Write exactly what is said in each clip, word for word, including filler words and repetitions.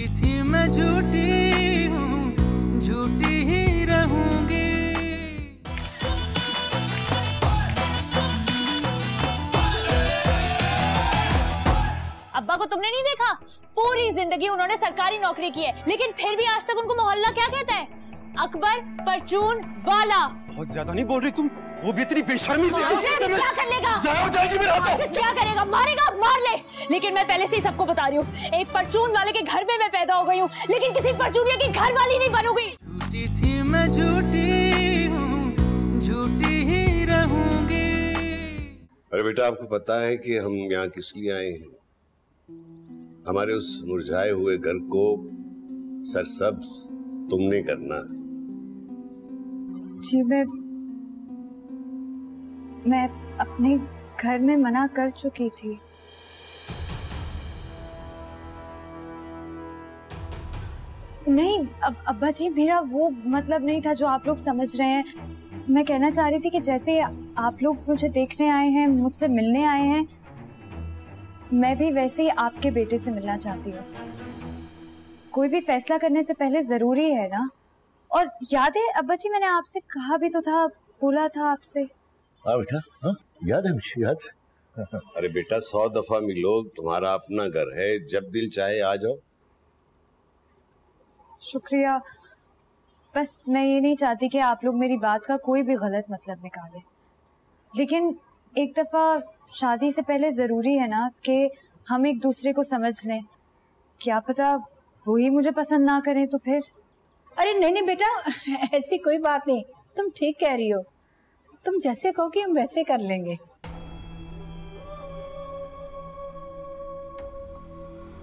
की थी मैं झूठी हूँ, झूठी ही रहूँगी। अब्बा को तुमने नहीं देखा? पूरी जिंदगी उन्होंने सरकारी नौकरी की है, लेकिन फिर भी आज तक उनको मोहल्ला क्या कहता है? अकबर परचून वाला। बहुत ज्यादा नहीं बोल रही तुम, वो भी इतनी बेशर्मी से। क्या कर लेगा? ज़ाया हो जाएगी मेरा तो। क्या करेगा? मारेगा, मार ले। लेकिन मैं पहले से ही सबको बता रही हूँ, एक परचून वाले के घर में मैं पैदा हो गई हूँ, लेकिन किसी परचूनिया की घर वाली नहीं बनूंगी। झूठी थी मैं, झूठी हूँ, झूठी ही रहूंगी। अरे बेटा, आपको पता है कि हम यहाँ किस लिए आए हैं? हमारे उस मुरझाए हुए घर को सरसब्ज तुमने करना। जी मैं मैं अपने घर में मना कर चुकी थी। नहीं अब अब्बा जी, मेरा वो मतलब नहीं था जो आप लोग समझ रहे हैं। मैं कहना चाह रही थी कि जैसे आप लोग मुझे देखने आए हैं, मुझसे मिलने आए हैं, मैं भी वैसे ही आपके बेटे से मिलना चाहती हूँ। कोई भी फैसला करने से पहले जरूरी है ना। और याद है अब्बा जी, मैंने आपसे कहा भी तो था, बोला था आपसे। हाँ बेटा, हाँ याद है मुझे, याद। अरे बेटा, सौ दफा मिलो, तुम्हारा अपना घर है, जब दिल चाहे आ जाओ। शुक्रिया। बस मैं ये नहीं चाहती कि आप लोग मेरी बात का कोई भी गलत मतलब निकालें, लेकिन एक दफा शादी से पहले जरूरी है ना कि हम एक दूसरे को समझ लें। क्या पता वो ही मुझे पसंद ना करें तो फिर। अरे नहीं नहीं बेटा, ऐसी कोई बात नहीं, तुम ठीक कह रही हो। तुम जैसे कहोगी हम वैसे कर लेंगे।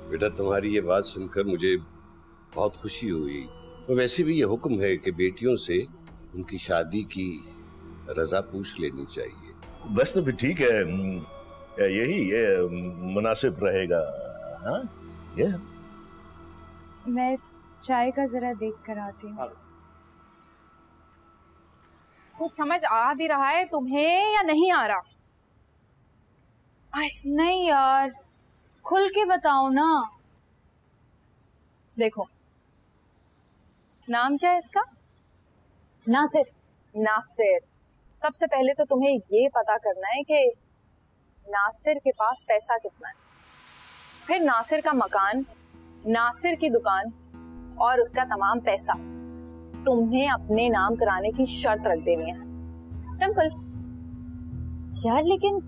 बेटा, तुम्हारी ये बात सुनकर मुझे बहुत खुशी हुई। तो वैसे भी ये हुक्म है कि बेटियों से उनकी शादी की रजा पूछ लेनी चाहिए। बस तो ठीक है, यही ये मुनासिब रहेगा। हाँ ये मैं चाय का जरा देख कर आती हूँ। खुद समझ आ भी रहा है तुम्हें या नहीं आ रहा? नहीं यार, खुल के बताओ ना। देखो, नाम क्या है इसका? नासिर। नासिर, सबसे पहले तो तुम्हें ये पता करना है कि नासिर के पास पैसा कितना है, फिर नासिर का मकान, नासिर की दुकान और उसका तमाम पैसा तुमने अपने नाम कराने की शर्त रख देनी है। सिंपल। यार लेकिन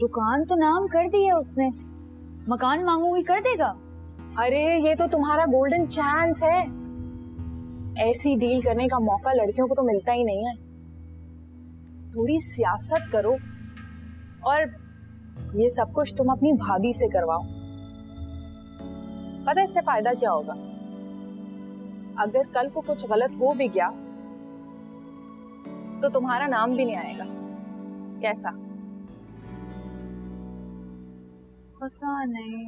दुकान तो नाम कर दी है उसने, मकान मांगूंगी कर देगा? अरे ये तो तुम्हारा गोल्डन चांस है, ऐसी डील करने का मौका लड़कियों को तो मिलता ही नहीं है। थोड़ी सियासत करो और ये सब कुछ तुम अपनी भाभी से करवाओ। पता है इससे फायदा क्या होगा? अगर कल को कुछ गलत हो भी गया तो तुम्हारा नाम भी नहीं आएगा। कैसा? पता नहीं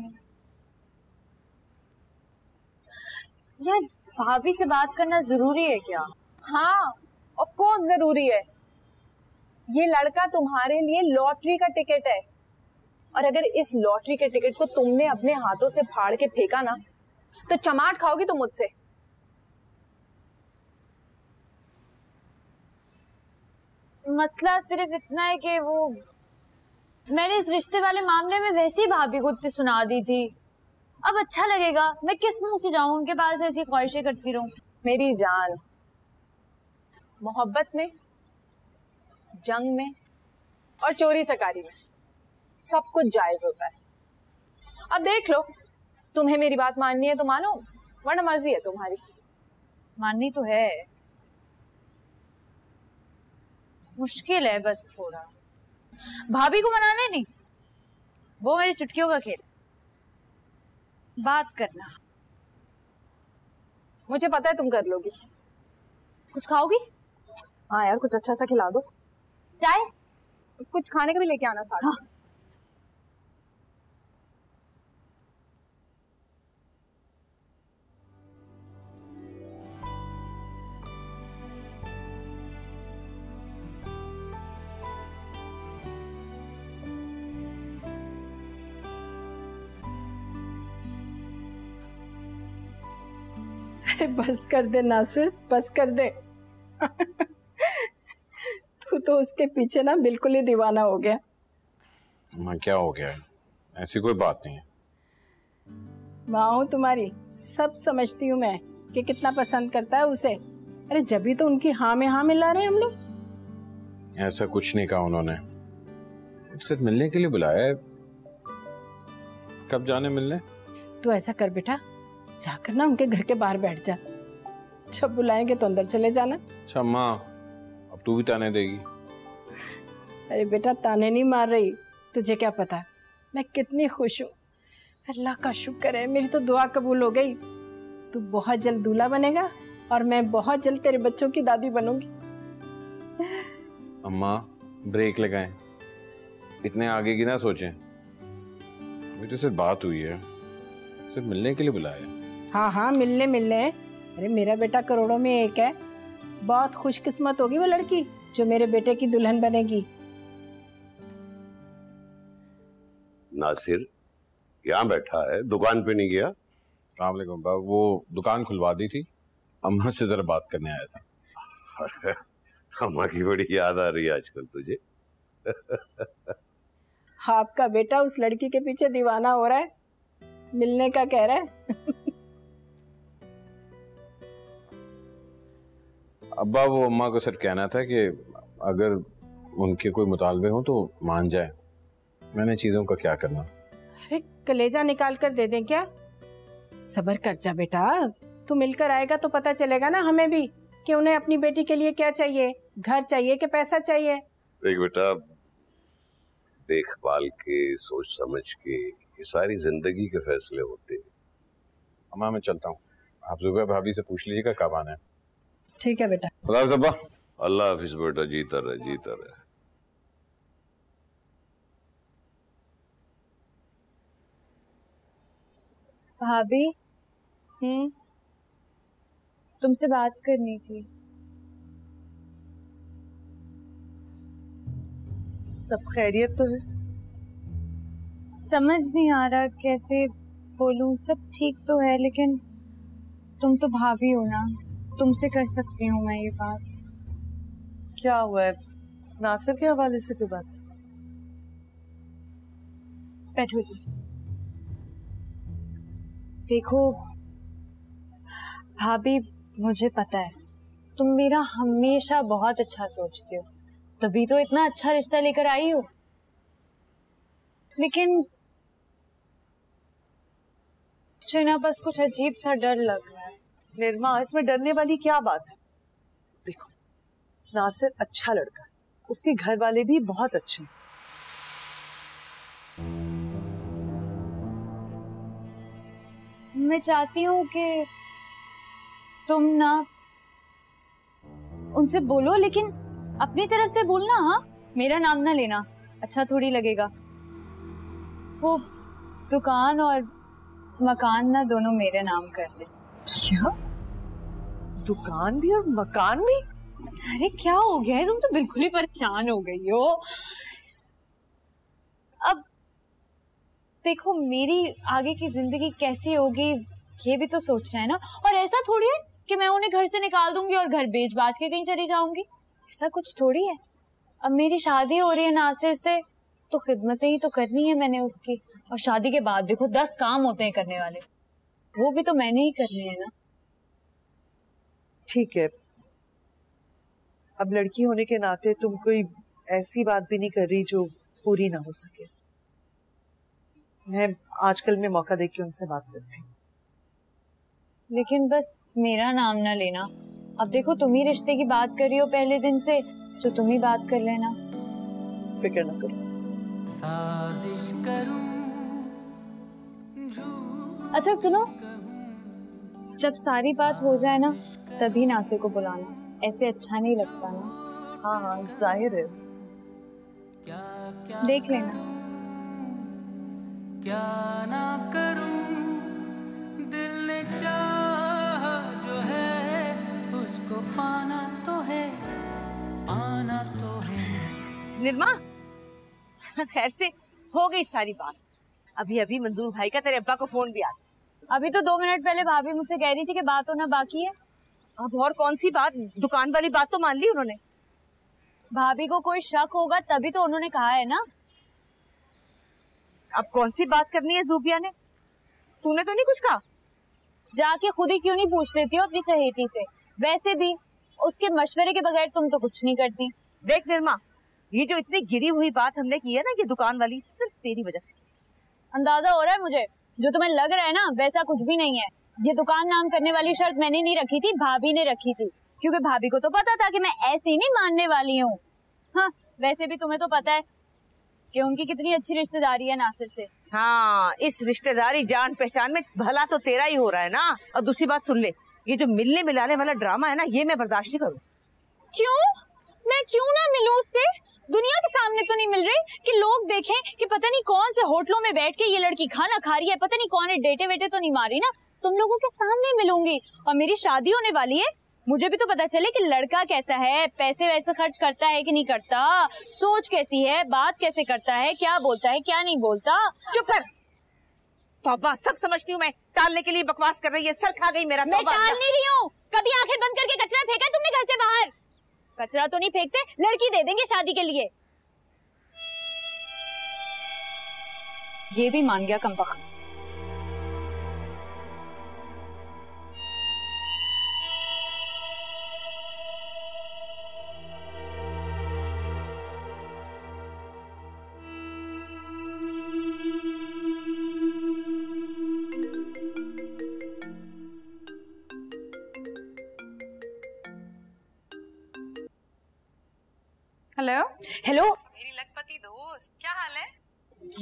यार, भाभी से बात करना जरूरी है क्या? हाँ ऑफ कोर्स जरूरी है। ये लड़का तुम्हारे लिए लॉटरी का टिकट है, और अगर इस लॉटरी के टिकट को तुमने अपने हाथों से फाड़ के फेंका ना तो चमाट खाओगी तुम मुझसे। मसला सिर्फ इतना है कि वो मैंने इस रिश्ते वाले मामले में वैसी भाभी को इतनी सुना दी थी। अब अच्छा लगेगा? मैं किस मुंह से जाऊं उनके पास, ऐसी ख्वाहिशें करती रहूं? मेरी जान, मोहब्बत में, जंग में और चोरी चकारी में सब कुछ जायज होता है। अब देख लो, तुम्हें मेरी बात माननी है तो मानो, वरना मर्जी है तुम्हारी। माननी तो है, मुश्किल है बस थोड़ा। भाभी को मनाना नहीं, वो मेरी चुटकियों का खेल। बात करना मुझे पता है तुम कर लोगी। कुछ खाओगी? हाँ यार, कुछ अच्छा सा खिला दो। चाय? कुछ खाने का भी लेके आना साथ। हाँ। अरे बस कर दे नासिर, बस कर दे। तू तो उसके पीछे ना बिल्कुल ही दीवाना हो गया। माँ क्या हो गया, ऐसी कोई बात नहीं है। माँ हूँ तुम्हारी, सब समझती हूँ मैं कि कितना पसंद करता है उसे। अरे जब ही तो उनकी हाँ में हाँ मिला रहे हम लोग। ऐसा कुछ नहीं कहा उन्होंने, सिर्फ मिलने के लिए बुलाया है। कब जाने मिलने? तो ऐसा कर बेटा, जाकर ना उनके घर के बाहर बैठ जा, जब बुलाएंगे तो अंदर चले जाना। अच्छा माँ, अब तू भी ताने देगी। अरे बेटा ताने नहीं मार रही, तुझे क्या पता मैं कितनी खुश हूँ। अल्लाह का शुक्र है, मेरी तो दुआ कबूल हो गई। तू बहुत जल्द दूल्हा बनेगा और मैं बहुत जल्द तेरे बच्चों की दादी बनूंगी। अम्मा ब्रेक लगाएं, इतने आगे की ना सोचें। अभी तो सिर्फ बात हुई है, सिर्फ मिलने के लिए बुलाया। हाँ हाँ मिलने मिलने। अरे मेरा बेटा करोड़ों में एक है, बहुत खुशकिस्मत होगी वो लड़की जो मेरे बेटे की दुल्हन बनेगी। नासिर यहाँ बैठा है, दुकान पे नहीं गया? अस्सलाम वालेकुम बाबा, वो दुकान खुलवा दी थी, अम्मा से जरा बात करने आया था। अम्मा की बड़ी याद आ रही है आजकल तुझे। आपका बेटा उस लड़की के पीछे दीवाना हो रहा है, मिलने का कह रहा है। अब्बा वो अम्मा को सिर्फ कहना था कि अगर उनके कोई मुतालबे हो तो मान जाए, मैंने चीजों का क्या करना। अरे कलेजा निकाल कर दे दें क्या? सबर कर जा बेटा, तू मिलकर आएगा तो पता चलेगा ना हमें भी कि उन्हें अपनी बेटी के लिए क्या चाहिए, घर चाहिए कि पैसा चाहिए। देख बेटा, देखभाल के, सोच समझ के ये सारी जिंदगी के फैसले होते हैं। अम्मा मैं चलता हूँ, आप ज़ुबैदा भाभी से पूछ लीजिएगा कब आना है। ठीक है बेटा, खुदा हाफ़िज़ अब्बा। अल्लाह हाफ़िज़ बेटा, जीता रहे जीता रहे। भाभी हम्म, तुमसे बात करनी थी। सब खैरियत तो है? समझ नहीं आ रहा कैसे बोलूं, सब ठीक तो है लेकिन तुम तो भाभी हो ना, तुमसे कर सकती हूँ मैं ये बात। क्या हुआ है नासिर के हवाले से कोई बात? बैठो तुम। देखो भाभी, मुझे पता है तुम मेरा हमेशा बहुत अच्छा सोचते हो, तभी तो इतना अच्छा रिश्ता लेकर आई हो, लेकिन मुझे ना बस कुछ अजीब सा डर लग रहा है। निर्मा इसमें डरने वाली क्या बात है? देखो नासिर अच्छा लड़का है, उसके घर वाले भी बहुत अच्छे हैं। मैं चाहती हूँ कि तुम ना उनसे बोलो, लेकिन अपनी तरफ से बोलना, हाँ मेरा नाम ना लेना, अच्छा थोड़ी लगेगा। वो दुकान और मकान ना दोनों मेरे नाम कर दे। क्या? दुकान भी और मकान भी? अरे क्या हो गया है, तुम तो बिल्कुल ही परेशान हो गई हो। अब देखो मेरी आगे की जिंदगी कैसी होगी ये भी तो सोचना है ना, और ऐसा थोड़ी है कि मैं उन्हें घर से निकाल दूंगी और घर बेच बाज के कहीं चली जाऊंगी, ऐसा कुछ थोड़ी है। अब मेरी शादी हो रही है नासिर से, तो खिदमतें ही तो करनी है मैंने उसकी, और शादी के बाद देखो दस काम होते हैं करने वाले, वो भी तो मैंने ही करने हैं ना। ठीक है, अब लड़की होने के नाते तुम कोई ऐसी बात भी नहीं कर रही जो पूरी ना हो सके। मैं आजकल में मौका देके उनसे बात करती हूँ, लेकिन बस मेरा नाम ना लेना। अब देखो तुम ही रिश्ते की बात कर रही हो पहले दिन से, तो तुम ही बात कर लेना, फिक्र ना करो। साजिश करूं। अच्छा सुनो, जब सारी बात हो जाए ना तभी नासिर को बुलाना, ऐसे अच्छा नहीं लगता ना। हाँ हाँ जाहिर है, देख लेना। क्या ना करूं, दिल ने चाहा जो है उसको पाना तो है, आना तो है। निर्मा खैर से हो गई सारी बात, अभी अभी मंजूर भाई का तेरे अब्बा को फोन भी आ गया, अभी तो दो मिनट पहले भाभी मुझसे कह रही थी कि बात होना बाकी है। अब और कौन सी बात, दुकान वाली बात तो मान ली उन्होंने। भाभी को कोई शक होगा तभी तो उन्होंने कहा है ना। अब कौन सी बात करनी है ज़ुबैदा ने? तूने तो नहीं कुछ कहा? जाके खुद ही क्यों नहीं पूछ लेती हो अपनी चहेती से? वैसे भी उसके मशवरे के बगैर तुम तो कुछ नहीं करती। देख निर्मा, ये जो इतनी गिरी हुई बात हमने की है ना कि दुकान वाली, सिर्फ तेरी वजह से। अंदाजा हो रहा है मुझे, जो तुम्हें लग रहा है ना वैसा कुछ भी नहीं है। ये दुकान नाम करने वाली शर्त मैंने नहीं रखी थी, भाभी ने रखी थी, क्योंकि भाभी को तो पता था कि मैं ऐसी नहीं मानने वाली हूँ। हाँ, वैसे भी तुम्हें तो पता है कि उनकी कितनी अच्छी रिश्तेदारी है नासिर से। हाँ, इस रिश्तेदारी जान पहचान में भला तो तेरा ही हो रहा है ना। और दूसरी बात सुन ले, ये जो मिलने मिलाने वाला ड्रामा है ना, ये मैं बर्दाश्त नहीं करूँ। क्यों? मैं क्यों ना मिलूं उससे? दुनिया के सामने तो नहीं मिल रही कि लोग देखें कि पता नहीं कौन से होटलों में बैठ के ये लड़की खाना खा रही है, पता नहीं कौन है, डेटे वेटे तो नहीं मारी ना। तुम लोगों के सामने मिलूंगी और मेरी शादी होने वाली है, मुझे भी तो पता चले कि लड़का कैसा है, पैसे वैसे खर्च करता है कि नहीं करता, सोच कैसी है, बात कैसे करता है, क्या बोलता है क्या नहीं बोलता। चुप कर, तौबा, सब समझती हूँ मैं, टालने के लिए बकवास कर रही है, सर खा गई मेरा। मैं टाल नहीं रही हूँ, कभी आंखें बंद करके कचरा फेंका तुमने घर से बाहर? कचरा तो नहीं फेंकते, लड़की दे देंगे शादी के लिए। ये भी मान गया कमबख्त। हेलो हेलो मेरी लखपति दोस्त, क्या हाल है?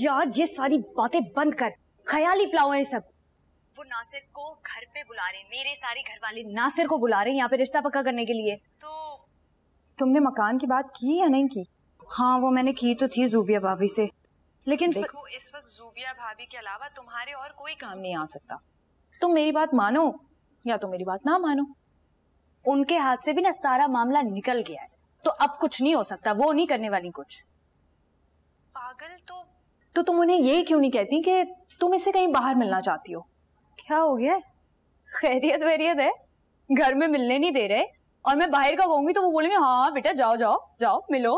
यार ये सारी बातें बंद कर, ख्याली प्लाओ है सब। वो नासिर को घर पे बुला रहे, मेरे सारे घर वाले नासिर को बुला रहे हैं यहाँ पे रिश्ता पक्का करने के लिए। तो तुमने मकान की बात की या नहीं की? हाँ वो मैंने की तो थी ज़ुबैदा भाभी से, लेकिन देखो इस वक्त ज़ुबैदा भाभी के अलावा तुम्हारे और कोई काम नहीं आ सकता। तुम मेरी बात मानो या तुम मेरी बात ना मानो। उनके हाथ से भी ना सारा मामला निकल गया है, तो अब कुछ नहीं हो सकता, वो नहीं करने वाली कुछ। पागल तो तो तुम उन्हें यही क्यों नहीं कहती कि तुम इससे कहीं बाहर मिलना चाहती हो? क्या हो गया? खैरियत वैरियत है? घर में मिलने नहीं दे रहे और मैं बाहर का कहूंगी तो वो बोलेंगे हाँ बेटा जाओ जाओ जाओ मिलो।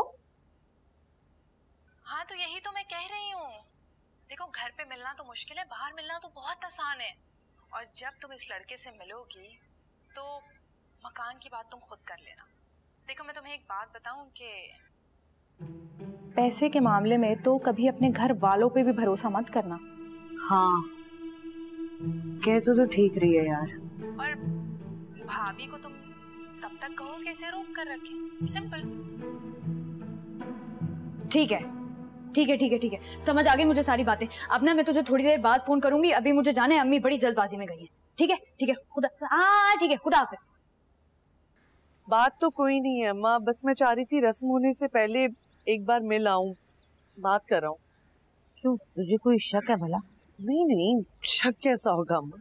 हाँ तो यही तो मैं कह रही हूँ, देखो घर पे मिलना तो मुश्किल है, बाहर मिलना तो बहुत आसान है। और जब तुम इस लड़के से मिलोगी तो मकान की बात तुम खुद कर लेना। देखो मैं तुम्हें एक बात बताऊं कि पैसे के मामले में तो कभी अपने घर वालों पे भी भरोसा मत करना। हाँ कह तो तो ठीक रही है यार। और भाभी को तुम तब तक कहो कि इसे रोक कर रखें, सिंपल। ठीक है ठीक है ठीक है ठीक है, समझ आ गई मुझे सारी बातें। अब ना मैं तुझे थोड़ी देर बाद फोन करूंगी, अभी मुझे जाना है, अम्मी बड़ी जल्दबाजी में गई है। ठीक है ठीक है, खुदा हाँ ठीक है, खुदा हाफिज। बात तो कोई नहीं है अम्मा, बस मैं चाह रही थी रस्म होने से पहले एक बार मिल आऊं, बात कर रहा हूँ। क्यों, तुझे कोई शक है भला? नहीं नहीं, शक कैसा होगा अम्मा,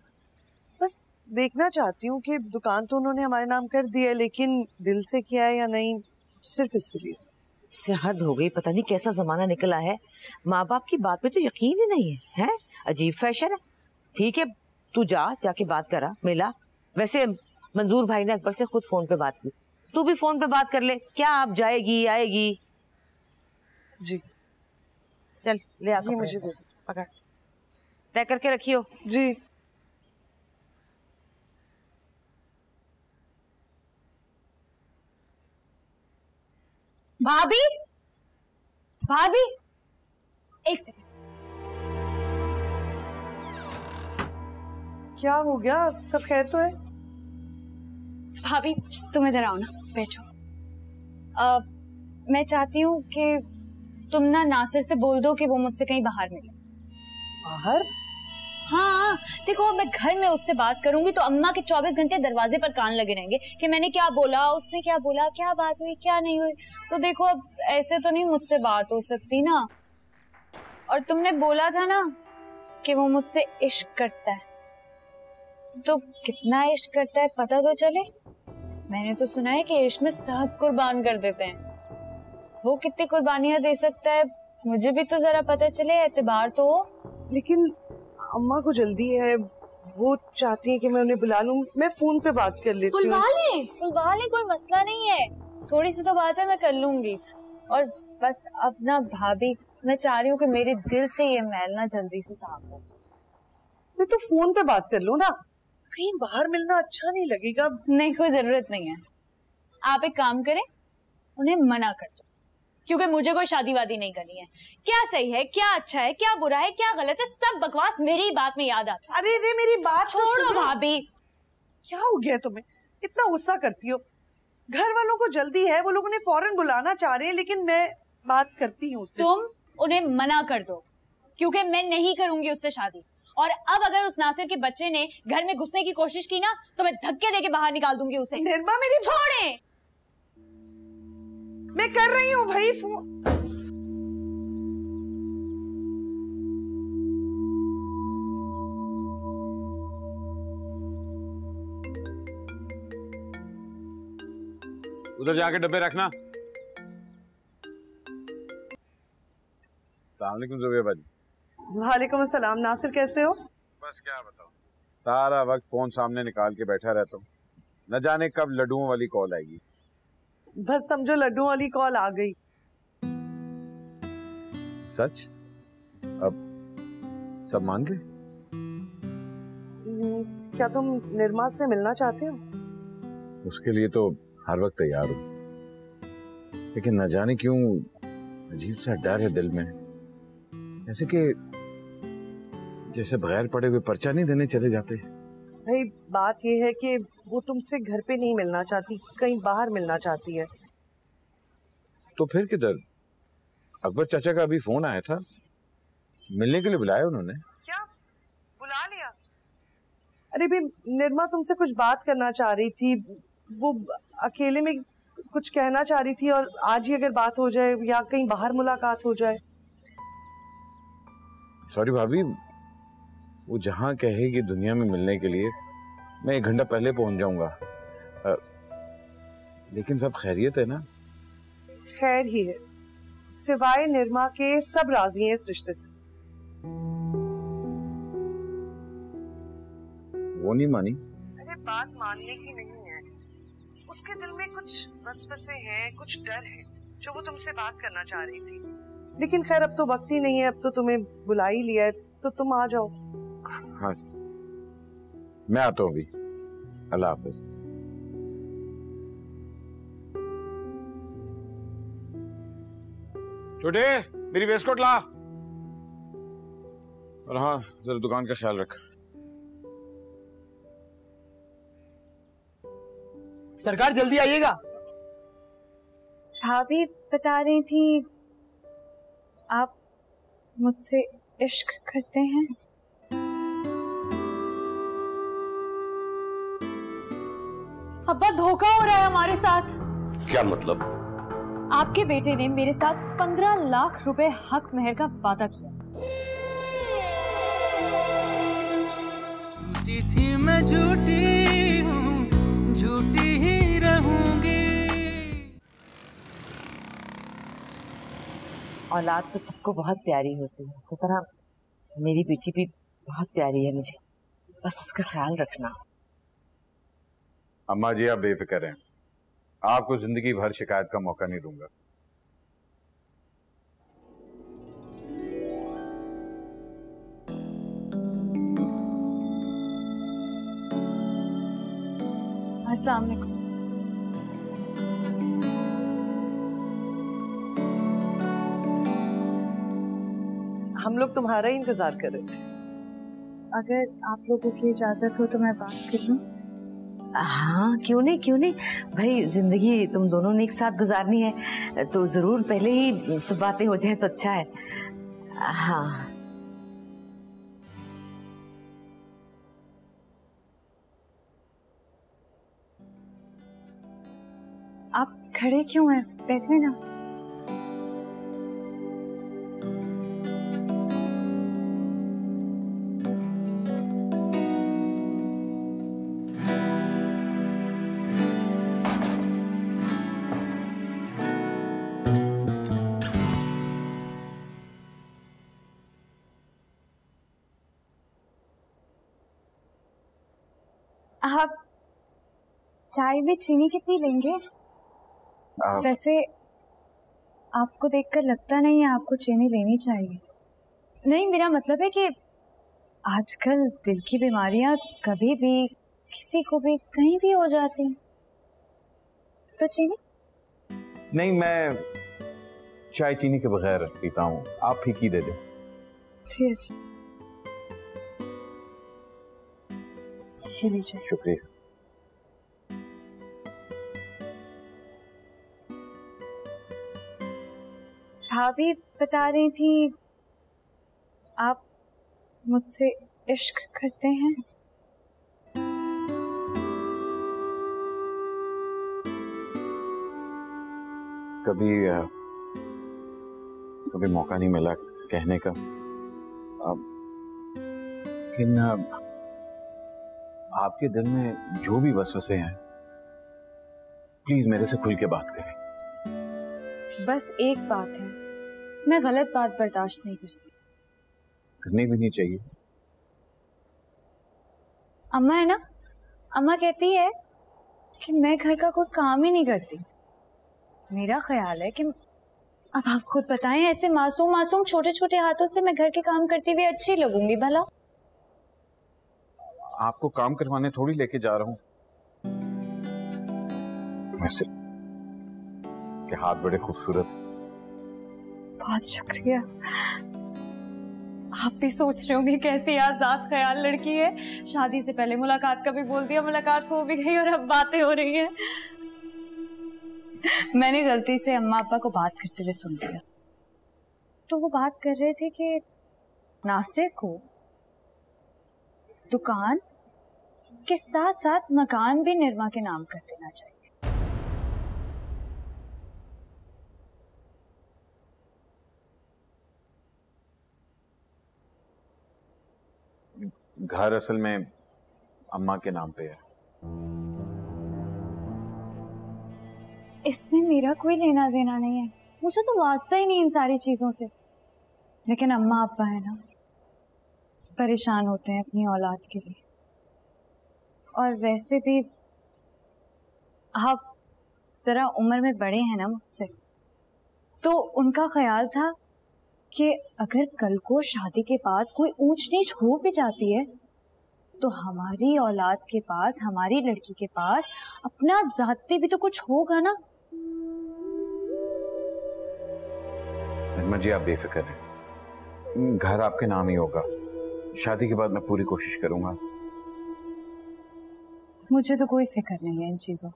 बस देखना चाहती हूँ कि दुकान तो उन्होंने हमारे नाम कर दी है, लेकिन दिल से किया है या नहीं, सिर्फ इसलिए। से हद हो गई, पता नहीं कैसा जमाना निकला है, माँ बाप की बात पे तो यकीन ही नहीं है, है? अजीब फैशन है। ठीक है तू जा, जाके बात करा, मिला। वैसे मंजूर भाई ने अकबर से खुद फोन पे बात की, तू भी फोन पे बात कर ले, क्या आप जाएगी आएगी? जी चल ले आ, मुझे दे दो, पकड़, तय करके रखियो। जी भाभी, भाभी एक सेकंड। क्या हो गया, सब खैर तो है? भाभी तुम इधर आओ ना, बैठो। आ, मैं चाहती हूँ कि तुम ना नासिर से बोल दो कि वो मुझसे कहीं बाहर मिले। बाहर? हाँ देखो मैं घर में उससे बात करूंगी तो अम्मा के चौबीस घंटे दरवाजे पर कान लगे रहेंगे कि मैंने क्या बोला, उसने क्या बोला, क्या बात हुई क्या नहीं हुई। तो देखो अब ऐसे तो नहीं मुझसे बात हो सकती ना। और तुमने बोला था ना कि वो मुझसे इश्क करता है, तो कितना इश्क करता है पता तो चले। मैंने तो सुना है कि इश्क में सब कुर्बान कर देते हैं, वो कितनी कुर्बानियां दे सकता है मुझे भी तो जरा पता चले, एतबार तो हो। लेकिन अम्मा को जल्दी है, वो चाहती है कि मैं उन्हें बुला लूँ, मैं फोन पे बात कर लेती हूँ। बुलवा ले, बुलवा ले, कोई मसला नहीं है, थोड़ी सी तो बात है, मैं कर लूंगी। और बस अब ना भाभी, मैं चाह रही हूँ कि मेरे दिल से ये मैल ना जल्दी से साफ हो जाए। मैं तो फोन पे बात कर लूँ ना, कहीं बाहर मिलना अच्छा नहीं लगेगा। नहीं, कोई जरूरत नहीं है, आप एक काम करें, उन्हें मना कर दो, क्योंकि मुझे कोई शादी वादी नहीं करनी है। क्या सही है, क्या अच्छा है, क्या बुरा है, क्या गलत है, सब बकवास मेरी बात में याद आता है। अरे रे, मेरी बात छोड़ो भाभी, क्या हो गया तुम्हें, इतना गुस्सा करती हो? घर वालों को जल्दी है, वो लोग उन्हें फौरन बुलाना चाह रहे हैं, लेकिन मैं बात करती हूँ। तुम उन्हें मना कर दो, क्योंकि मैं नहीं करूंगी उससे शादी। और अब अगर उस नासिर के बच्चे ने घर में घुसने की कोशिश की ना, तो मैं धक्के देके बाहर निकाल दूंगी उसे। निर्मा मेरी छोड़े, मैं कर रही हूँ भाई फोन। उधर जाके डब्बे रखना। अस्सलामुअलैकुम ज़ुबैदा बाजी। वालेकुम अस्सलाम। नासिर कैसे हो? बस क्या बताऊं, सारा वक्त फोन सामने निकाल के बैठा रहता हूँ, न जाने कब लड्डुओं वाली कॉल आएगी। बस समझो लड्डू वाली कॉल आ गई। सच? अब सब मान गए? क्या तुम निर्मा से मिलना चाहते हो? उसके लिए तो हर वक्त तैयार हूँ, लेकिन न जाने क्यों अजीब सा डर है दिल में, ऐसे कि जैसे बगैर पढ़े हुए पर्चा नहीं देने चले जाते। भाई बात यह है कि वो तुमसे घर पे नहीं मिलना चाहती, कहीं बाहर मिलना चाहती है। तो फिर किधर? अकबर चाचा का अभी फोन आया था, मिलने के लिए बुलाया उन्होंने। क्या बुला लिया? अरे भी निर्मा तुमसे कुछ बात करना चाह रही थी, वो अकेले में कुछ कहना चाह रही थी, और आज ही अगर बात हो जाए या कहीं बाहर मुलाकात हो जाए। सॉरी भाभी, वो जहाँ कहेगी दुनिया में मिलने के लिए मैं एक घंटा पहले पहुंच जाऊंगा। लेकिन सब खैरियत है ना? खैर ही है, सिवाय निर्मा के सब राजी हैं इस रिश्ते से। वो नहीं मानी? अरे बात मानने की नहीं है, उसके दिल में कुछ वसवसे हैं, कुछ डर है, जो वो तुमसे बात करना चाह रही थी। लेकिन खैर अब तो वक्त ही नहीं है, अब तो तुम्हें बुला ही लिया है, तो तुम आ जाओ। हाँ मैं आता हूँ अभी, अल्लाह हाफ़िज़। छोटे, मेरी वेस्टकोट ला, और हाँ जरा दुकान का ख्याल रख। सरकार जल्दी आइएगा। भाभी बता रही थी आप मुझसे इश्क करते हैं। अब्बा धोखा हो रहा है हमारे साथ। क्या मतलब? आपके बेटे ने मेरे साथ पंद्रह लाख रुपए हक मेहर का वादा किया। झूठी थी मैं, झूठी हूँ, झूठी ही रहूंगी। औलाद तो सबको बहुत प्यारी होती है, इसी तरह मेरी बेटी भी बहुत प्यारी है मुझे, बस उसका ख्याल रखना। अम्मा जी आप बेफिक्र हैं, आपको जिंदगी भर शिकायत का मौका नहीं दूंगा। अस्सलाम वालेकुम। हम लोग तुम्हारा ही इंतजार कर रहे थे। अगर आप लोगों की इजाजत हो तो मैं बात कर लूं? हाँ क्यों नहीं, क्यों नहीं भाई, जिंदगी तुम दोनों ने एक साथ गुजारनी है तो जरूर पहले ही सब बातें हो जाए तो अच्छा है। हाँ आप खड़े क्यों हैं, बैठे ना। आप चाय में चीनी कितनी लेंगे? आप... वैसे आपको देखकर लगता नहीं है आपको चीनी लेनी चाहिए। नहीं, मेरा मतलब है कि आजकल दिल की बीमारियां कभी भी किसी को भी कहीं भी हो जाती हैं। तो चीनी? नहीं, मैं चाय चीनी के बगैर पीता हूँ, आप फीकी दे दें। जी अच्छा, चलिए चाय। शुक्रिया। भाभी बता रही थी आप मुझसे इश्क करते हैं। कभी कभी मौका नहीं मिला कहने का, लेकिन आपके दिल में जो भी वसवसे हैं प्लीज मेरे से खुल के बात करें। बस एक बात है, मैं गलत बात बर्दाश्त नहीं करती। करनी भी नहीं चाहिए। अम्मा है ना, अम्मा कहती है कि मैं घर का कोई काम ही नहीं करती। मेरा ख्याल है कि अब आप खुद बताएं, ऐसे मासूम मासूम छोटे छोटे हाथों से मैं घर के काम करती हुई अच्छी लगूंगी भला? आपको काम करवाने थोड़ी लेके जा रहा हूँ। वैसे के हाथ बड़े खूबसूरत। बहुत शुक्रिया। आप भी सोच रहे होंगे कैसी आजाद ख्याल लड़की है। शादी से पहले मुलाकात का भी बोल दिया, मुलाकात हो भी गई और अब बातें हो रही हैं। मैंने गलती से अम्मा पापा को बात करते हुए सुन लिया, तो वो बात कर रहे थे कि नासिर को दुकान के साथ साथ मकान भी निर्मा के नाम कर देना चाहिए। घर असल में अम्मा के नाम पे है। इसमें मेरा कोई लेना देना नहीं है, मुझे तो वास्ता ही नहीं इन सारी चीजों से। लेकिन अम्मा अब्बा है ना, परेशान होते हैं अपनी औलाद के लिए। और वैसे भी आप जरा उम्र में बड़े हैं ना मुझसे, तो उनका ख्याल था कि अगर कल को शादी के बाद कोई ऊंच नीच हो भी जाती है तो हमारी औलाद के पास, हमारी लड़की के पास अपना जाते भी तो कुछ होगा ना। नरमा जी आप बेफिक्र हैं, घर आपके नाम ही होगा। शादी के बाद मैं पूरी कोशिश करूंगा। मुझे तो कोई फिक्र नहीं है इन चीजों,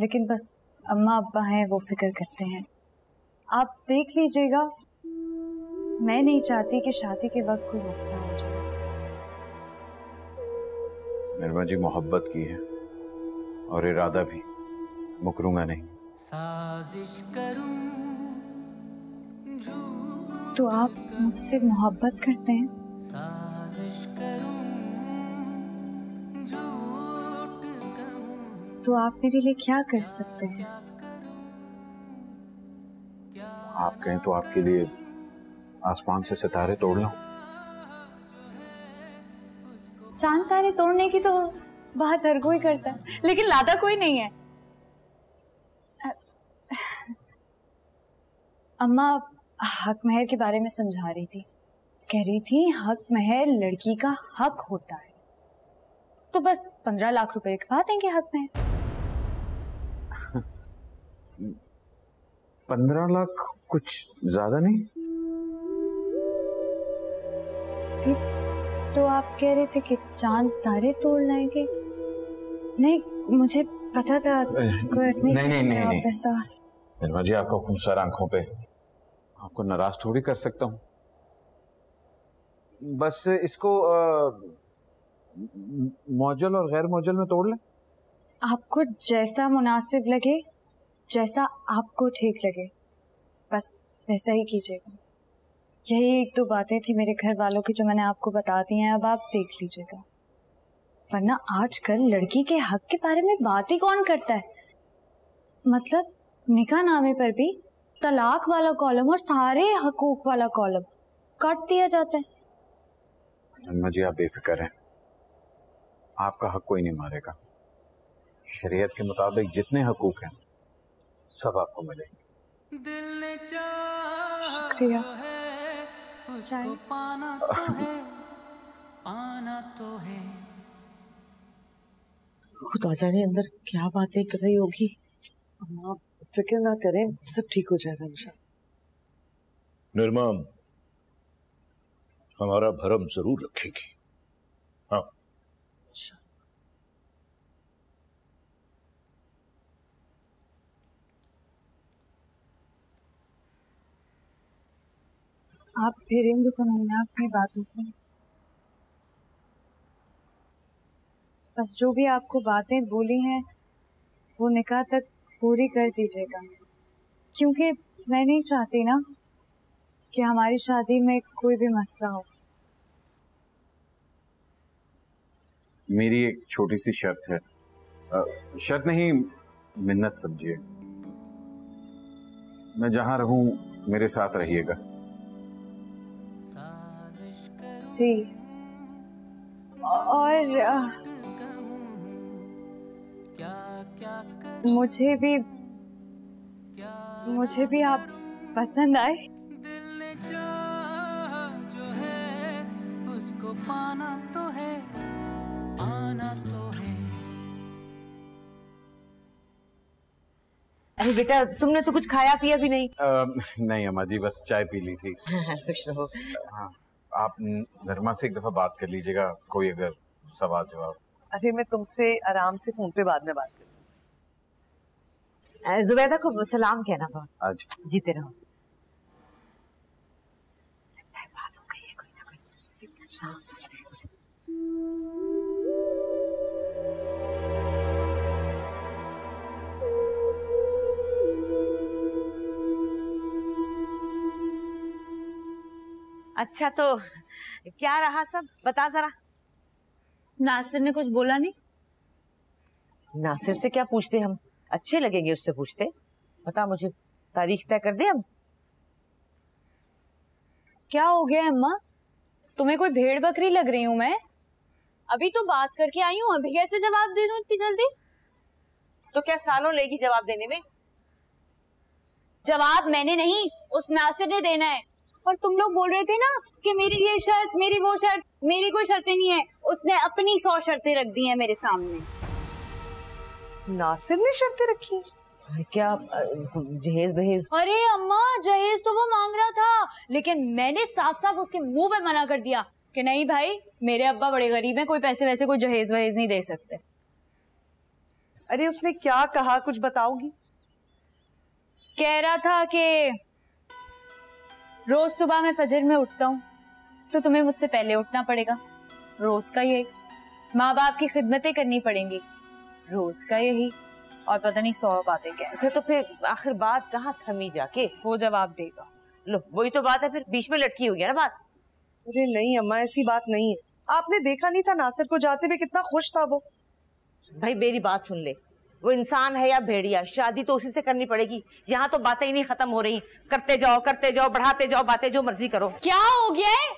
लेकिन बस अम्मा अब्बा हैं वो फिक्र करते हैं। आप देख लीजिएगा, मैं नहीं चाहती कि शादी के वक्त कोई मसला हो जाए। निर्मा जी मोहब्बत की है और इरादा भी, मुकरूंगा नहीं। साजिश करूं, तो आप मुझसे मोहब्बत करते हैं? साजिश करूं, झूठ कहूं, तो आप मेरे लिए क्या कर सकते हैं? आप कहें तो आपके लिए आसमान से सितारे तोड़ना। चांद तारे तोड़ने की तो बात हर कोई करता है, लेकिन लाता कोई नहीं है। अम्मा हक महर के बारे में समझा रही थी, कह रही थी हक महर लड़की का हक होता है, तो बस पंद्रह लाख रुपए लिखवा देंगे हक महर। पंद्रह लाख कुछ ज्यादा नहीं? तो आप कह रहे थे कि चांद तारे तोड़ लाएंगे। नहीं, मुझे पता था। नहीं नहीं नहीं नहीं निर्मा जी, आपको खूबसूरत आंखों पे, आपको नाराज थोड़ी कर सकता हूँ। बस इसको मौजल और गैर मौजल में तोड़ लें। आपको जैसा मुनासिब लगे, जैसा आपको ठीक लगे, बस वैसा ही कीजिएगा। यही एक दो बातें थी मेरे घर वालों की जो मैंने आपको बता दी हैं, अब आप देख लीजिएगा। वरना आजकल लड़की के हक के बारे में बात ही कौन करता है। मतलब निकाह नामे पर भी तलाक वाला कॉलम और सारे हकूक वाला कॉलम काट दिया जाता है। नरमा जी आप बेफिक्र हैं, आपका हक कोई नहीं मारेगा। शरीयत के मुताबिक जितने हकूक हैं सब आपको मिलेंगे। दिल ने शुक्रिया। उसको पाना तो है, आना तो है। खुदा जाने अंदर क्या बातें कर रही होगी। आप फिक्र ना करें, सब ठीक हो जाएगा इंशाअल्लाह। निर्मा हमारा भरम जरूर रखेगी। हाँ आप फिरेंगे तो नहीं ना अपनी बातों से। बस जो भी आपको बातें बोली हैं वो निकाह तक पूरी कर दीजिएगा, क्योंकि मैं नहीं चाहती ना कि हमारी शादी में कोई भी मसला हो। मेरी एक छोटी सी शर्त है। शर्त नहीं, मिन्नत समझिए। मैं जहां रहूं मेरे साथ रहिएगा। जी। और आ, मुझे भी मुझे भी आप पसंद आए। जो है उसको पाना तो है, आना तो है। अरे बेटा तुमने तो कुछ खाया पिया भी नहीं? आ, नहीं अम्मा जी, बस चाय पी ली थी। खुश रहो। हाँ आप नरमा से एक दफा बात कर लीजिएगा, कोई अगर सवाल जवाब। अरे मैं तुमसे आराम से फोन पे बाद में बात करूंगी। जुबैदा को सलाम कहना बहुत। आज जीते रहो। लगता है बात हो गई है, कोई ना कोई मुझसे पूछना पूछते पूछते। अच्छा तो क्या रहा सब, बता जरा। नासिर ने कुछ बोला नहीं? नासिर से क्या पूछते हम, अच्छे लगेंगे उससे पूछते। बता मुझे, तारीख तय कर दे हम। क्या हो गया अम्मा, तुम्हें कोई भेड़ बकरी लग रही हूँ मैं? अभी तो बात करके आई हूँ, अभी कैसे जवाब दे दूँ इतनी जल्दी? तो क्या सालों लेगी जवाब देने में? जवाब मैंने नहीं, उस नासिर ने देना है। और तुम लोग बोल रहे थे ना कि मेरी ये शर्त, मेरी वो शर्त, मेरी कोई शर्तें नहीं है। उसने अपनी सौ शर्तें रख दी हैं मेरे सामने। नासिर ने शर्तें रखी? क्या जहेज बहेज? अरे अम्मा जहेज तो वो मांग रहा था, लेकिन मैंने साफ साफ उसके मुंह पे मना कर दिया कि नहीं भाई, मेरे अब्बा बड़े गरीब हैं, कोई पैसे वैसे कोई जहेज वहेज नहीं दे सकते। अरे उसने क्या कहा, कुछ बताओगी? कह रहा था कि रोज सुबह मैं फजर में उठता हूँ तो तुम्हें मुझसे पहले उठना पड़ेगा, रोज का यही। माँ बाप की खिदमतें करनी पड़ेंगी, रोज का यही। और पता नहीं सौ बातें क्या। अच्छा तो फिर आखिर बात कहाँ थमी जाके? वो जवाब देगा। लो वही तो बात है, फिर बीच में लटकी हो गया ना बात। अरे नहीं अम्मा ऐसी बात नहीं है। आपने देखा नहीं था नासिर को जाते हुए कितना खुश था वो? भाई मेरी बात सुन ले, वो इंसान है या भेड़िया, शादी तो उसी से करनी पड़ेगी। यहाँ तो बातें ही नहीं खत्म हो रही, करते जाओ करते जाओ, बढ़ाते जाओ बातें, जो मर्जी करो। क्या हो गया है?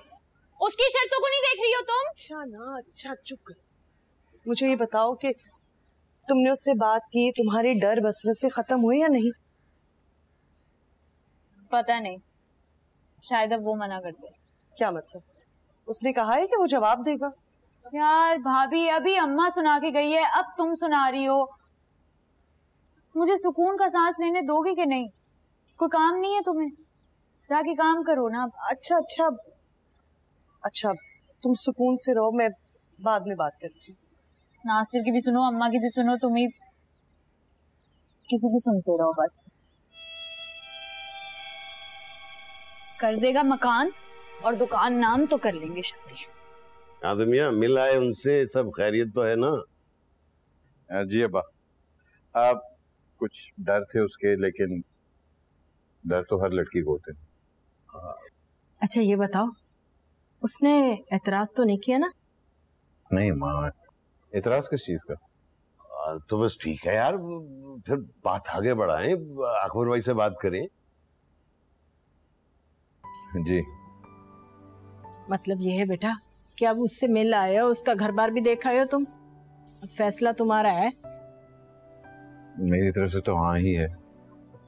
उसकी शर्तों को नहीं देख रही हो तुम? अच्छा ना, अच्छा चुप कर। मुझे ये बताओ कि तुमने उससे बात की, तुम्हारे डर वसवसे खत्म हुए या नहीं? पता नहीं, शायद अब वो मना कर दे। क्या मतलब? उसने कहा है कि वो जवाब देगा? यार भाभी अभी अम्मा सुना के गई है, अब तुम सुना रही हो। मुझे सुकून का सांस लेने दोगे कि नहीं? कोई काम नहीं है तुम्हें? जाके काम करो ना। अच्छा अच्छा अच्छा तुम सुकून से रहो, मैं बाद में बात करती हूँ। नासिर की भी सुनो, अम्मा की भी सुनो, तुम ही किसी की सुनते रहो बस। कर देगा मकान और दुकान, नाम तो कर लेंगे शादी। आदमिया मिला है उनसे, सब खैरियत तो है ना? जी अब्बा, आप कुछ डर थे उसके, लेकिन डर तो हर लड़की को होते हैं। अच्छा ये बताओ, उसने एतराज तो नहीं किया ना? नहीं माँ, एतराज किस चीज का? आ, तो बस ठीक है यार, फिर बात आगे बढ़ाएं, अकबर भाई से बात करें। जी मतलब ये है बेटा कि अब उससे मिल आए हो, उसका घर बार भी देखा हो तुम? फैसला तुम्हारा है। मेरी तरफ से तो हाँ ही है।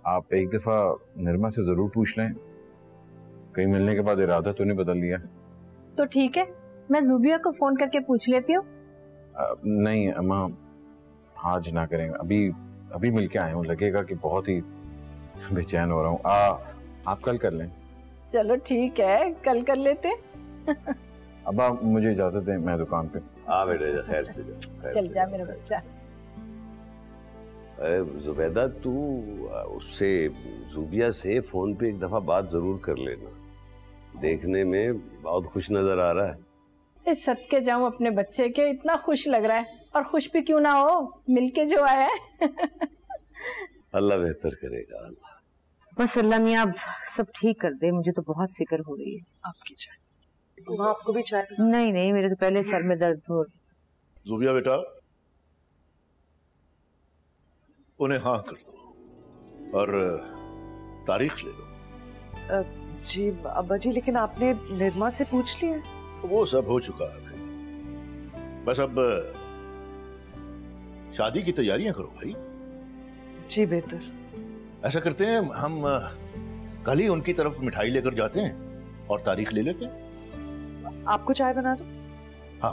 आप एक दफा निर्मा से जरूर पूछ लें, कहीं मिलने के बाद इरादा तो नहीं बदल लिया। तो ठीक है, मैं जुबिया को फोन करके पूछ लेती हूँ। नहीं अम्मा, आज ना करें, अभी अभी मिलके आए हूँ, लगेगा कि बहुत ही बेचैन हो रहा हूँ। आप कल कर लें। चलो ठीक है, कल कर लेते। अब आप मुझे इजाजत दें, मैं दुकान पे। आ बेटे, खैर से जा, चल जा मेरा बच्चा। जुबैदा, तू उससे जुबिया से फ़ोन पे एक दफ़ा बात ज़रूर कर लेना, देखने में बहुत खुश नज़र आ रहा है। इस सदके जाऊँ अपने बच्चे के, इतना खुश लग रहा है, और खुश भी क्यों ना हो, मिलके जो आया है। अल्लाह बेहतर करेगा। अल्लाह बस, अल्लाह मियाँ आप सब ठीक कर दे, मुझे तो बहुत फिक्र हो रही है। आपकी चाय, आपको भी चाय? नहीं नहीं, मेरे तो पहले सर में दर्द हो रही। जुबिया बेटा, उन्हें हाँ कर दो और तारीख ले लो। जी अब्बा जी, लेकिन आपने निर्मा से पूछ लिया? वो सब हो चुका है, बस अब शादी की तैयारियां करो भाई। जी बेहतर। ऐसा करते हैं, हम कल ही उनकी तरफ मिठाई लेकर जाते हैं और तारीख ले लेते हैं। आपको चाय बना दो। हाँ।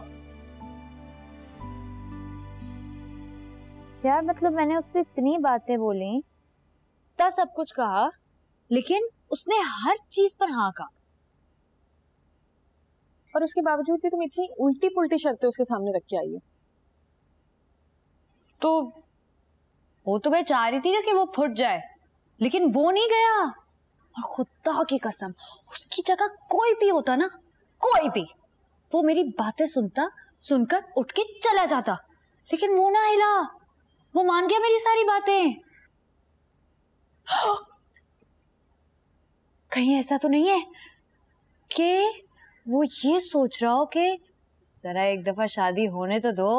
यार मतलब मैंने उससे इतनी बातें बोली, ता सब कुछ कहा, लेकिन उसने हर चीज पर हाँ कहा। और उसके बावजूद भी तुम इतनी उल्टी पुल्टी शर्तें उसके सामने रख के आई हो। तो वो तो मैं चाह रही थी ना कि वो फुट जाए, लेकिन वो नहीं गया। और खुदा की कसम, उसकी जगह कोई भी होता ना, कोई भी, वो मेरी बातें सुनता, सुनकर उठ के चला जाता, लेकिन वो ना हिला। वो मान गया मेरी सारी बातें। कहीं ऐसा तो नहीं है कि वो ये सोच रहा हो कि जरा एक दफा शादी होने तो दो,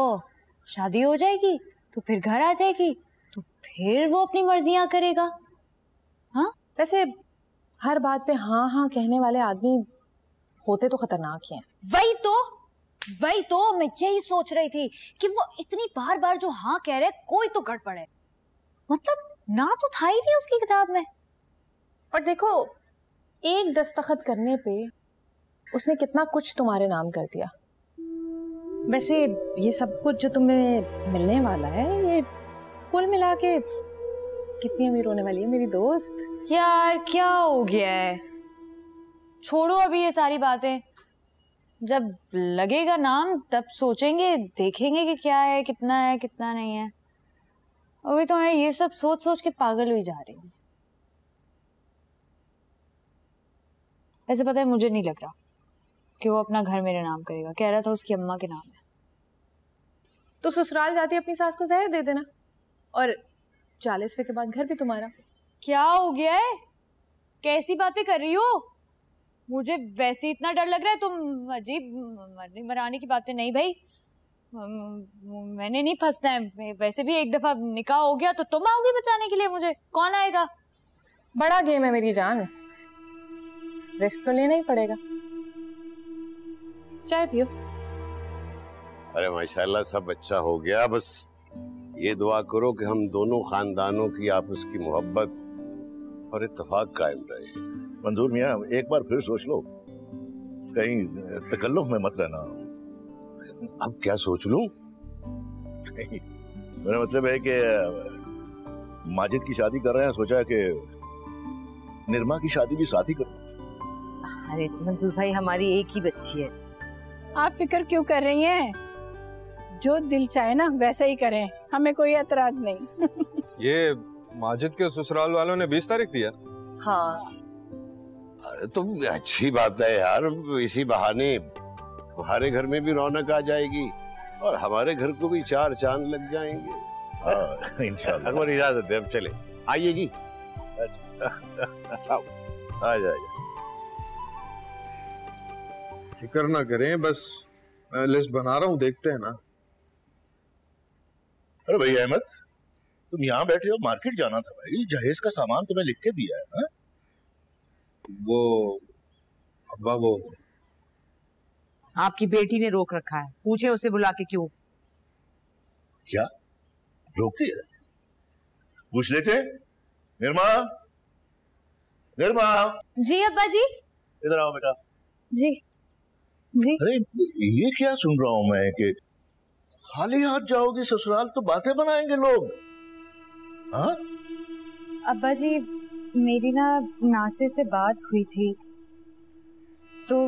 शादी हो जाएगी तो फिर घर आ जाएगी, तो फिर वो अपनी मर्जियां करेगा। हाँ, वैसे हर बात पे हाँ हाँ कहने वाले आदमी होते तो खतरनाक हैं। वही तो वही तो मैं यही सोच रही थी कि वो इतनी बार बार जो हाँ कह रहे, कोई तो गड़बड़ है। मतलब ना तो था ही नहीं उसकी किताब में। और देखो, एक दस्तखत करने पे उसने कितना कुछ तुम्हारे नाम कर दिया। वैसे ये सब कुछ जो तुम्हें मिलने वाला है, ये कुल मिला के कितनी अमीर होने वाली है मेरी दोस्त। यार क्या हो गया है, छोड़ो अभी ये सारी बातें, जब लगेगा नाम तब सोचेंगे, देखेंगे कि क्या है, कितना है, कितना नहीं है। अभी तो मैं ये सब सोच सोच के पागल हुई जा रही हूँ। ऐसे पता है, मुझे नहीं लग रहा कि वो अपना घर मेरे नाम करेगा। कह रहा था उसकी अम्मा के नाम है। तो ससुराल जाती अपनी सास को जहर दे देना, और चालीसवें के बाद घर भी तुम्हारा। क्या हो गया है, कैसी बातें कर रही हो? मुझे वैसे इतना डर लग रहा है। तुम अजीब मरने मराने की बातें नहीं भाई, मैंने नहीं फंसना है। वैसे भी एक दफा निकाह हो गया तो तुम आओगी बचाने के लिए मुझे, कौन आएगा? बड़ा गेम है मेरी जान, रिस्क तो लेना ही पड़ेगा। चाय पियो। अरे माशाल्लाह, सब अच्छा हो गया। बस ये दुआ करो कि हम दोनों खानदानों की आपस की मोहब्बत और इत्तेफाक कायम रहे। मंजूर मियाँ, एक बार फिर सोच लो, कहीं तकल्लुफ में मत रहना। अब क्या सोच लूं? मेरा मतलब है कि माजिद की शादी कर रहे हैं, सोचा कि निर्मा की शादी भी साथ ही कर। अरे मंजूर भाई, हमारी एक ही बच्ची है। आप फिक्र क्यों कर रही हैं? जो दिल चाहे ना वैसा ही करें, हमें कोई एतराज नहीं। ये माजिद के ससुराल वालों ने बीस तारीख दिया। हाँ तो अच्छी बात है यार, इसी बहाने तुम्हारे घर में भी रौनक आ जाएगी और हमारे घर को भी चार चांद लग जाएंगे इंशाल्लाह। अकबर इजाजत दे, हम चले। आइए जी। अच्छा आ जाएगा, फिक्र ना करें, बस लिस्ट बना रहा हूँ, देखते हैं ना। अरे भाई अहमद, तुम यहाँ बैठे हो? मार्केट जाना था भाई, जहेज का सामान तुम्हें लिख के दिया है ना? वो अब्बा, वो आपकी बेटी ने रोक रखा है, पूछे उसे बुला के क्यों। क्या रोकती है? पूछ लेते निर्मा। निर्मा। जी अब्बा जी। इधर आओ बेटा। जी जी। अरे ये क्या सुन रहा हूँ मैं कि खाली हाथ जाओगी ससुराल तो बातें बनाएंगे लोग। हाँ अब्बा जी मेरी ना नासिर से बात हुई थी तो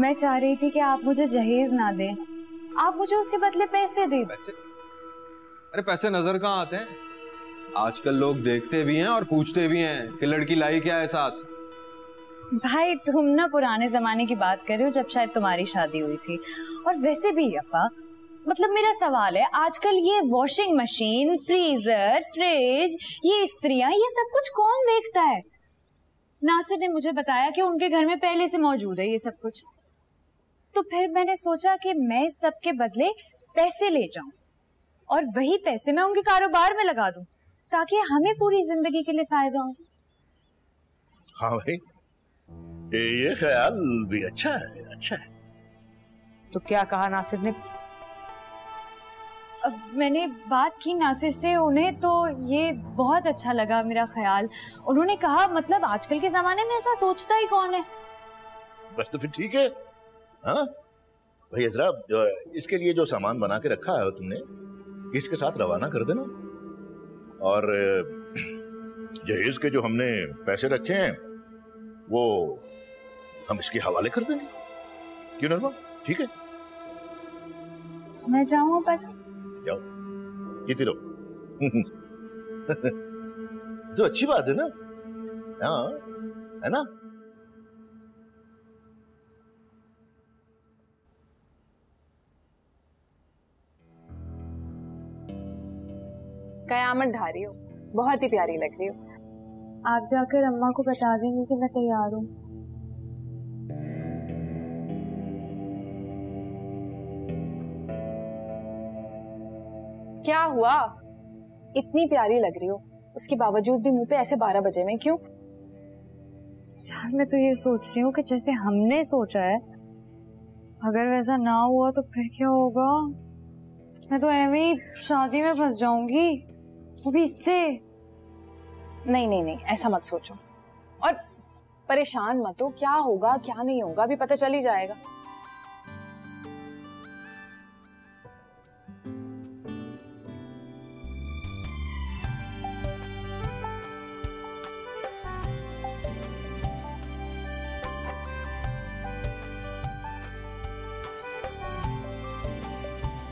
मैं चाह रही थी कि आप मुझे जहेज ना दें, आप मुझे उसके बदले पैसे दें। पैसे? अरे पैसे नजर कहाँ आते हैं, आजकल लोग देखते भी हैं और पूछते भी हैं कि लड़की लाई क्या है साथ। भाई तुम ना पुराने जमाने की बात कर रहे हो जब शायद तुम्हारी शादी हुई थी। और वैसे भी अपा मतलब मेरा सवाल है आजकल ये वॉशिंग मशीन, फ्रीजर, फ्रिज, ये स्त्रियां, ये सब कुछ कौन देखता है? नासिर ने मुझे बताया कि उनके घर में पहले से मौजूद है ये सब कुछ। तो फिर मैंने सोचा कि मैं इस सब के बदले पैसे ले जाऊं और वही पैसे मैं उनके कारोबार में लगा दूं ताकि हमें पूरी जिंदगी के लिए फायदा हो। हाँ भाई ये ख्याल भी अच्छा है, अच्छा है। तो क्या कहा नासिर ने? मैंने बात की नासिर से, उन्हें तो ये बहुत अच्छा लगा मेरा ख्याल। उन्होंने कहा मतलब आजकल के जमाने में ऐसा सोचता ही कौन है। बस तो फिर ठीक है। हाँ भाई हजराब इसके लिए जो सामान बना के रखा है तुमने इसके साथ रवाना कर देना और जहेज के जो हमने पैसे रखे हैं वो हम इसके हवाले कर देंगे। क्यों नरमा ठीक है? मैं जाऊँ जाओ। तो अच्छी बात है ना, हाँ है ना। कयामत ढा रही हो, बहुत ही प्यारी लग रही हो। आप जाकर अम्मा को बता देंगे कि मैं तैयार हूँ। क्या हुआ, इतनी प्यारी लग रही हो उसके बावजूद भी मुंह पे ऐसे बारह बजे में क्यों? यार मैं तो ये सोच रही हूँ कि जैसे हमने सोचा है अगर वैसा ना हुआ तो फिर क्या होगा। मैं तो ऐसे ही शादी में फंस जाऊंगी वो भी इससे। नहीं नहीं नहीं ऐसा मत सोचो और परेशान मत हो। क्या होगा क्या नहीं होगा अभी पता चल ही जाएगा।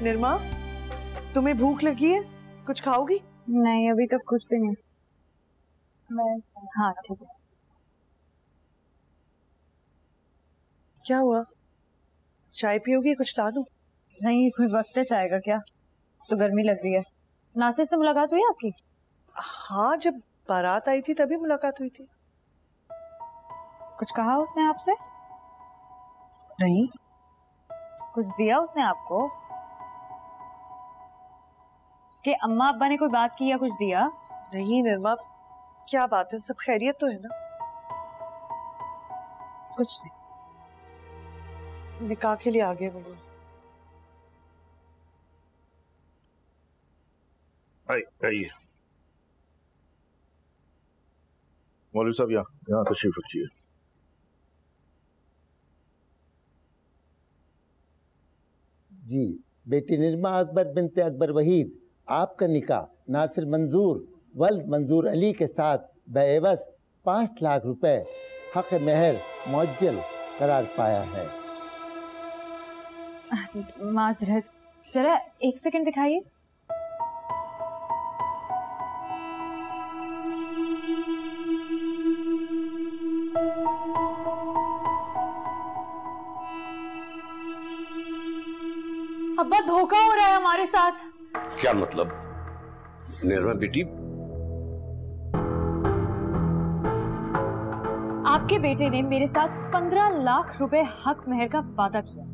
निर्मा तुम्हें भूख लगी है, कुछ खाओगी? नहीं अभी तक कुछ भी नहीं मैं। हाँ ठीक है। क्या हुआ, चाय पियोगी? कुछ ला दूं? नहीं कोई वक्त है चाय का, क्या तो गर्मी लग रही है। नासिर से मुलाकात हुई आपकी? हाँ जब बारात आई थी तभी मुलाकात हुई थी। कुछ कहा उसने आपसे? नहीं। कुछ दिया उसने आपको? उसके अम्मा अब्बा ने कोई बात की या कुछ दिया? नहीं निर्मा क्या बात है, सब खैरियत तो है ना? कुछ नहीं। निकाह के लिए आगे बढ़ो। आइए मौलवी साहब यहाँ यहाँ तशरीफ रखिए। जी बेटी निर्मा अकबर बिनते अकबर वहीद आपका निकाह नासिर मंजूर वल्द मंजूर अली के साथ बेवस पाँच लाख रुपए हक मेहर मुअज्जल करार पाया है। माजरत जरा एक सेकंड दिखाइए। अब्बा धोखा हो रहा है हमारे साथ। क्या मतलब निर्मा बेटी? आपके बेटे ने मेरे साथ पंद्रह लाख रुपए हक मेहर का वादा किया।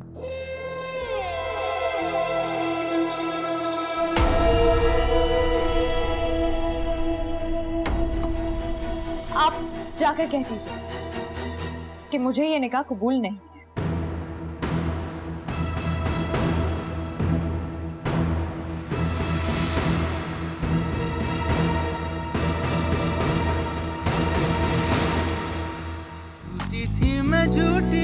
आप जाकर कह दीजिए कि मुझे ये निकाह कबूल नहीं। थी मैं झूठी।